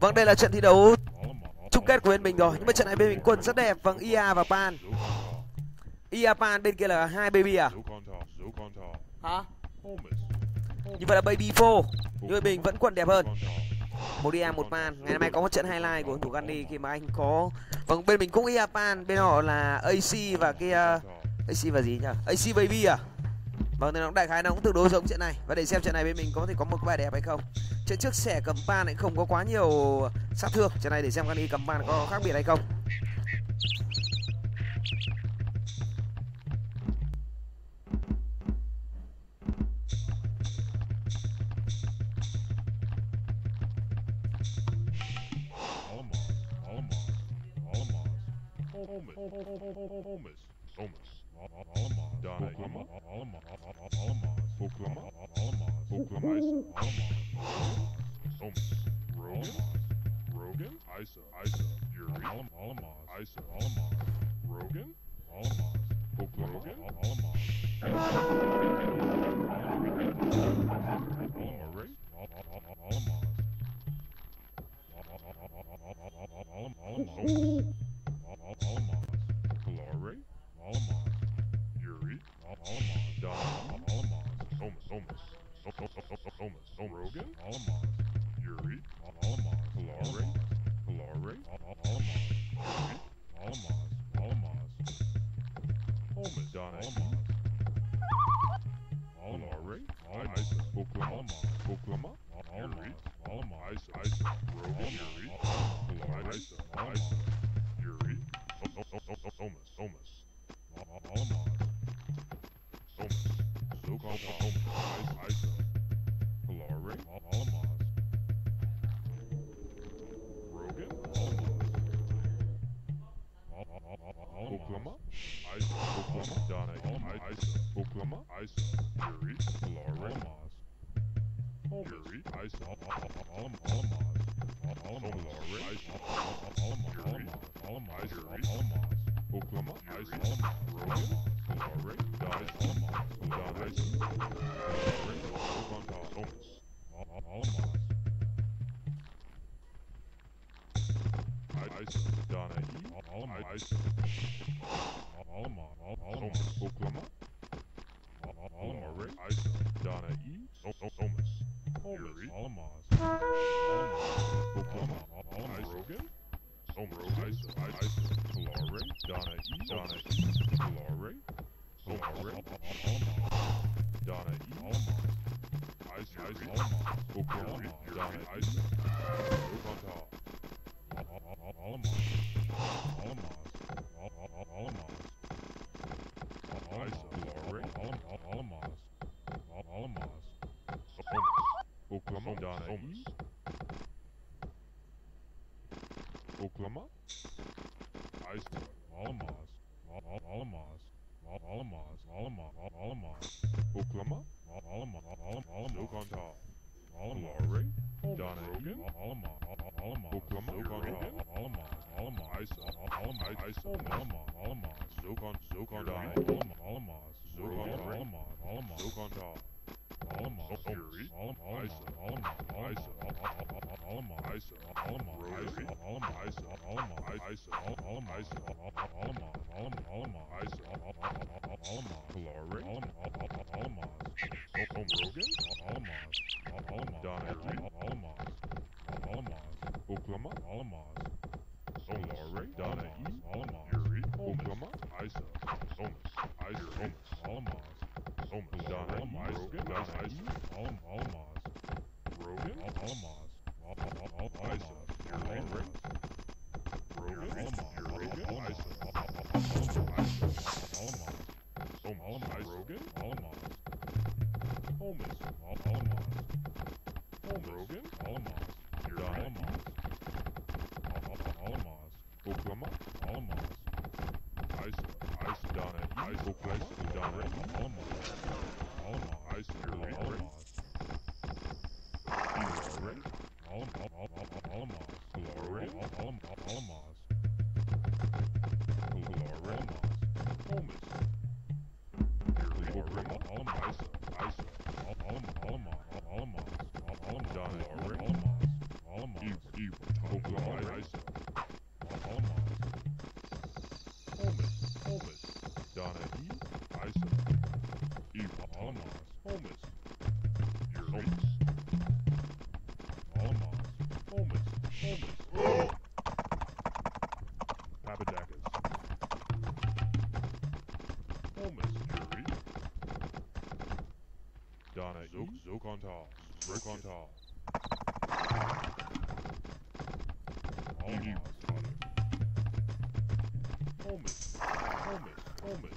Vâng, đây là trận thi đấu chung kết của bên mình rồi. Nhưng mà trận này bên mình quân rất đẹp. Vâng, Ia và Pan. Ia Pan, bên kia là hai Baby à? Hả? Như vậy là Baby 4. Nhưng mà mình vẫn quân đẹp hơn. Một Ia, một Pan. Ngày hôm nay có một trận highlight của thủ Gunny khi mà anh có... Vâng, bên mình cũng Ia Pan. Bên họ là AC và cái... AC và gì nhỉ? AC Baby à? Vâng, thì nó đại khái nó cũng tương đối giống trận này. Và để xem trận này bên mình có thể có một bài đẹp hay không. Trận trước Sẻ cầm Pan lại không có quá nhiều sát thương. Trận này để xem Gunny cầm Pan có khác biệt hay không.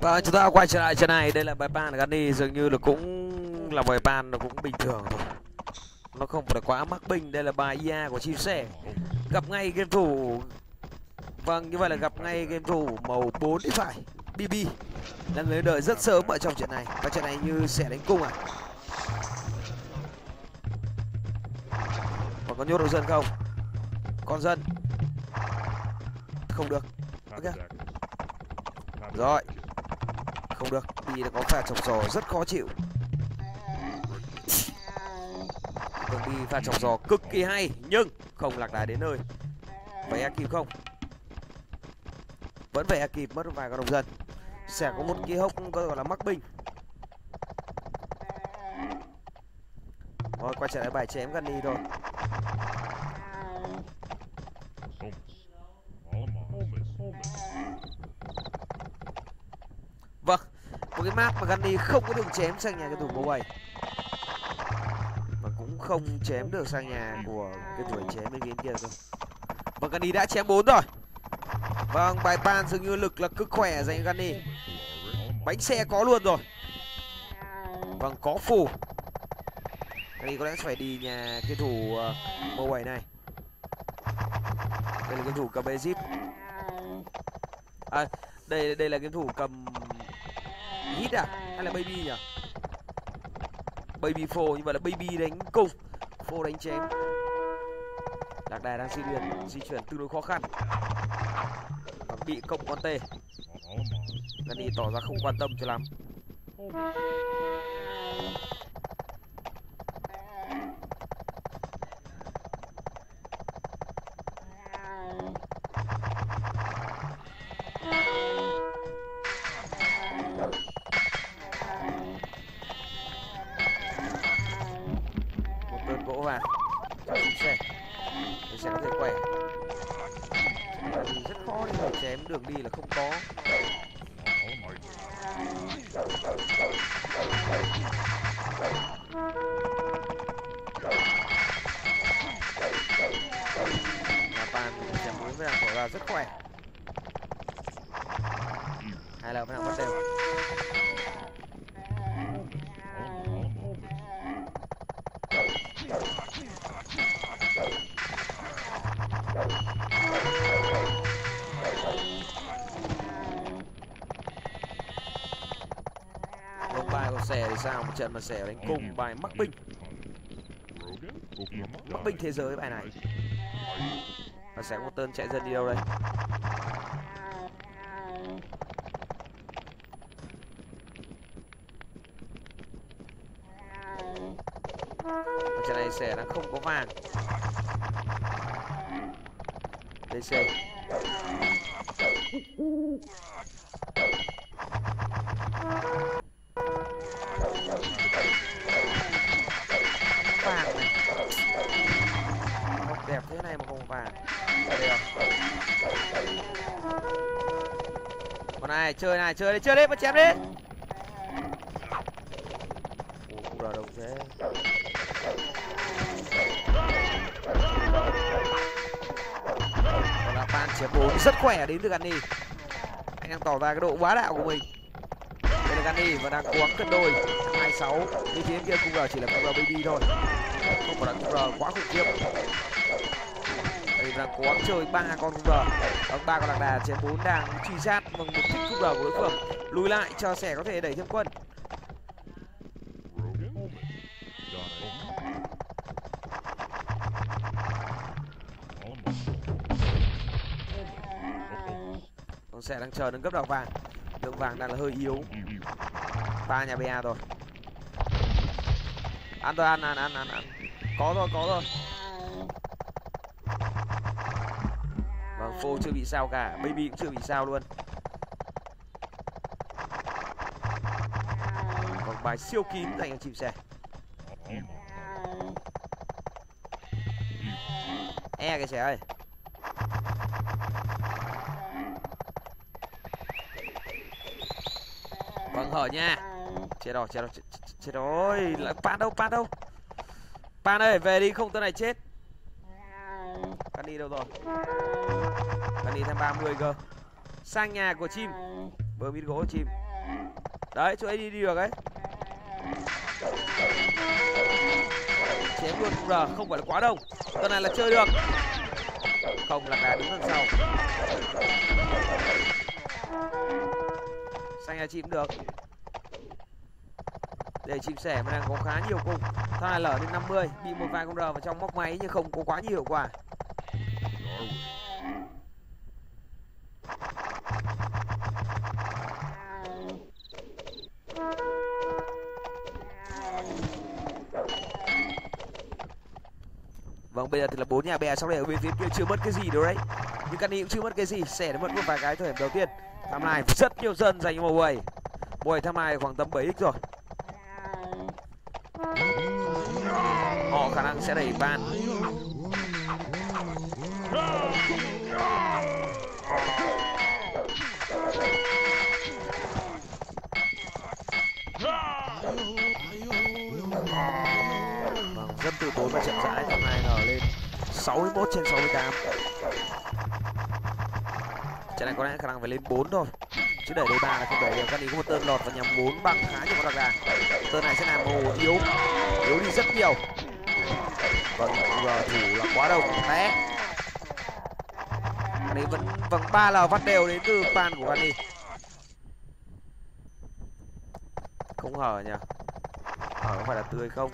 Và chúng ta quay trở lại trên này. Đây là bài pan của Gunny, dường như là cũng là bài pan nó cũng bình thường thôi, nó không phải quá mắc binh. Đây là bài IA của Chim Sẻ, gặp ngay game thủ, vâng như vậy là gặp ngay game thủ màu 4 thì phải. Bibi là người đợi rất sớm ở trong trận này và trận này như sẽ đánh cung à, và có nhốt được dân không? Con dân không được, ok rồi, không được. Đi là có pha trồng giò rất khó chịu. Đường đi pha trồng giò cực kỳ hay nhưng không lạc đà đến nơi. Phải e kịp không? Vẫn phải e kịp, mất vài con đồng dân. Sẽ có một cái hốc có gọi là mắc binh. Rồi quay trở lại bài chém Gunny thôi. Vâng, một cái map mà Gunny không có đường chém sang nhà cái thủ màu 7 và cũng không chém được sang nhà của cái tuổi chém bên kia rồi. Và Gunny đã chém 4 rồi. Vâng, bài pan dường như lực là cực khỏe dành Gunny. Bánh xe có luôn rồi. Vâng, có phù. Gunny có lẽ phải đi nhà cái thủ màu 7 này. Đây là cái thủ cầm Egypt. À, đây là cái thủ cầm Hit à? Hay là Baby nhỉ? Baby phô, nhưng mà là Baby đánh cung, phô đánh chém. Lạc đài đang di chuyển tương đối khó khăn và bị cộng con tê. Gunny tỏ ra không quan tâm cho lắm. Sẻ thì sao, một trận mà Sẻ đánh cùng bài mắc binh, mắc binh thế giới bài này. Và Sẻ một tên chạy dân đi đâu đây? Và trận này Sẻ đang không có vàng. Đây Sẻ chơi này, chơi đấy, chơi đấy, mà chém đấy. Ủa, không đòi đồng thế. Còn là pan chém 4 rất khỏe đến từ Gunny. Anh đang tỏ ra cái độ bá đạo của mình. Đây là Gunny và đang cố gắng cân đôi 26. Như thế kia cung R chỉ là cung R Baby thôi, không phải là cung R quá khủng khiếp. Đang cố gắng chơi 3 con cung R, 3 con lạc đà. Chém 4 đang truy sát bằng một chiếc cung R của đối phương, lùi lại cho Sẻ có thể đẩy thêm quân. Còn Sẻ đang chờ nâng cấp đỏ vàng, lượng vàng đang là hơi yếu. 3 nhà BA rồi. Ăn rồi, ăn. Có rồi. Phô chưa bị sao cả, Baby cũng chưa bị sao luôn. Còn bài siêu kín dành cho Chim Sẻ. E kìa sẻ ơi. Vâng hở nha. Chết rồi. Lại pan đâu. Pan ơi, về đi không tớ này chết. Gunny đâu rồi? Gunny thêm 30 cơ. Sang nhà của chim. Bơm ít gỗ chim. Đấy, chỗ ấy đi được đấy. Chém luôn R, không phải là quá đông. Tuần này là chơi được. Không là cá đứng đằng sau. Sang nhà chim cũng được. Để chim sẻ mà đang có khá nhiều cung. Thằng này lở đến 50. Bị một vài con R vào trong móc máy nhưng không có quá nhiều hiệu quả. Vâng, bây giờ thì là 4 nhà bè, sau đây ở bên phía kia chưa mất cái gì đâu đấy. Nhưng Gunny cũng chưa mất cái gì, sẻ nó mất một vài cái thời điểm đầu tiên. Tham này rất nhiều dân dành cho một buổi. Buổi tham này khoảng tầm 7x rồi. Họ khả năng sẽ đẩy bàn. Dân từ tối và chậm rãi, tầm này nở lên 61 trên 68. Trận này có lẽ khả năng phải lên 4 thôi. Chứ đẩy đôi 3 là không đẩy được. Gunny có một tơn lọt và nhắm 4 bằng khá nhiều con đặc đà. Tơn này sẽ làm hồ yếu đi rất nhiều. Vâng, giờ thủ là quá đông, té. Gunny vẫn vâng 3 là vắt đều đến từ pan của Gunny. Không hở nhỉ? Hở có phải là tươi không?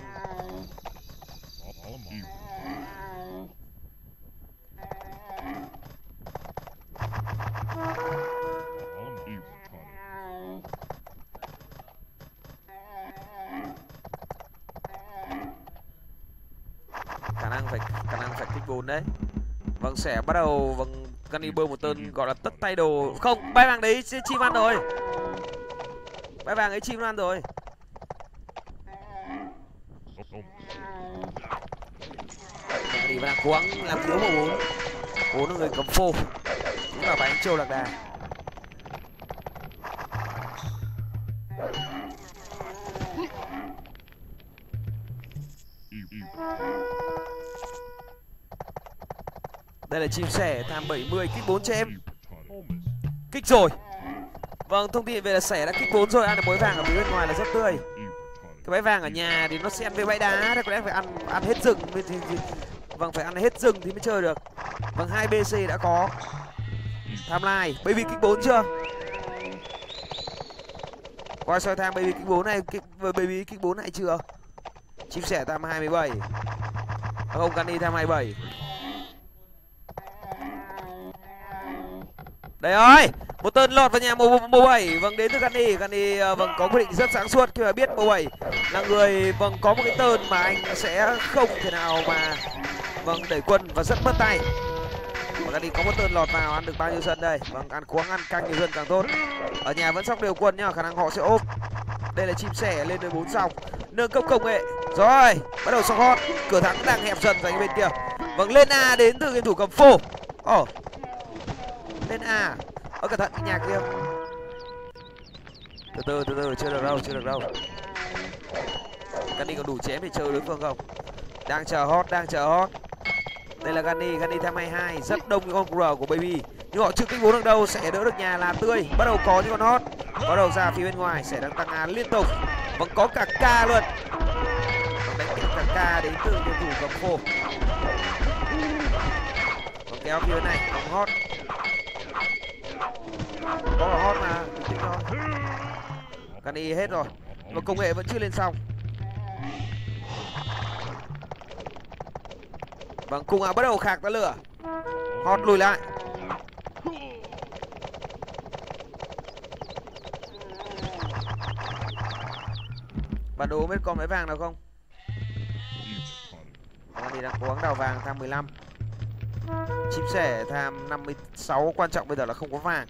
Khả năng phải kích 4 đấy. Vâng, sẻ bắt đầu. Vâng, Gunny bơm một tên gọi là tất tay đồ. Không, bay vàng đấy chim ăn rồi. Bay vàng ấy chim nó ăn rồi. Gunny đang cố gắng làm thiếu vào 4 là người cầm phô. Cũng là bánh trâu lạc đà. Đây là chim sẻ tham 70 kích 4 cho em. Kích rồi. Vâng, thông tin về là sẻ đã kích 4 rồi. Ăn được bãi vàng ở phía bên ngoài là rất tươi. Cái bãi vàng ở nhà thì nó sẽ ăn với bãi đá. Đây có lẽ phải ăn hết rừng mới thì... Vâng, phải ăn hết rừng thì mới chơi được. Vâng, 2 BC đã có. Tham lai, Bibi kích 4 chưa? Qua soi tham Bibi kích 4 này, Bibi kích 4 này chưa? Chim sẻ tham 27. Không, Gunny tham 27. Đấy ơi, một tên lọt vào nhà mùa 7. Vâng, đến từ Gunny. Gunny vâng có quyết định rất sáng suốt khi mà biết mùa 7 là người vâng có một cái tên mà anh sẽ không thể nào mà vâng đẩy quân và rất mất tay. Và Gunny có một tên lọt vào, ăn được bao nhiêu dân đây? Vâng, ăn cuống ăn càng nhiều dân càng tốt. Ở nhà vẫn sóc đều quân nhá, khả năng họ sẽ ốp. Đây là chim sẻ lên tới 4 sòng, nâng cấp công nghệ. Rồi, bắt đầu sọc hot, cửa thắng đang hẹp dần dành bên kia. Vâng, lên A đến từ game thủ cầm phô. Ồ. Lên A. Ơ cẩn thận cái nhà kia. Từ từ chưa được đâu. Gunny còn đủ chém để chơi đối phương không? Đang chờ hot. Đây là Gunny tham 22, rất đông những con R của Baby. Nhưng họ chưa kích 4 được đâu, sẽ đỡ được nhà là tươi. Bắt đầu có những con hot. Bắt đầu ra phía bên ngoài, sẽ đang tăng A liên tục. Vẫn có cả K luôn. Đánh cả K đến từ đối thủ cầm khô. Còn kéo phía bên này, còn hot. Có là hot mà, tính thôi. Gunny hết rồi. Và công nghệ vẫn chưa lên xong. Vâng, cùng bắt đầu khạc ra lửa. Hot lùi lại. Bản đồ biết còn mấy vàng nào không? Gunny đang cố gắng đào vàng tham 15. Chim sẻ tham 56, quan trọng bây giờ là không có vàng.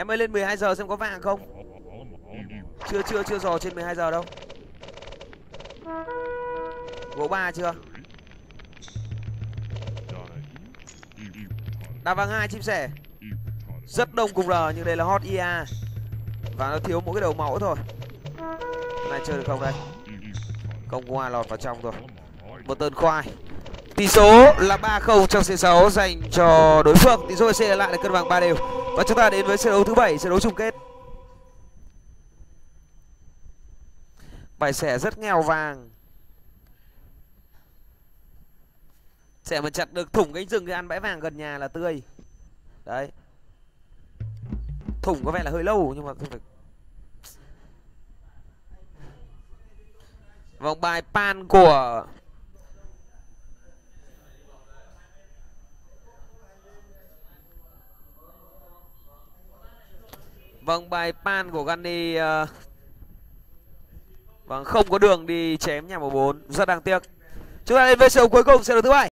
Em ơi lên 12 giờ xem có vàng không. Chưa dò trên 12 giờ đâu. Gỗ 3 chưa? Đá vàng 2 chim sẻ. Rất đông cùng R nhưng đây là hot EA. Và nó thiếu mỗi cái đầu máu thôi. Này chơi được không đây? Công qua lọt vào trong rồi. Một tên khoai. Tỷ số là 3-0 trong C6 dành cho đối phương. Tỷ số C lại là cân bằng 3 đều. Và chúng ta đến với trận đấu thứ 7, trận đấu chung kết. Bài xẻ rất nghèo vàng. Xẻ mà chặt được thủng cánh rừng thì ăn bãi vàng gần nhà là tươi. Đấy. Thủng có vẻ là hơi lâu nhưng mà không phải. Vòng bài pan của Gunny vâng, không có đường đi chém nhà 14, rất đáng tiếc. Chúng ta đến với trận cuối cùng, trận đấu thứ 7.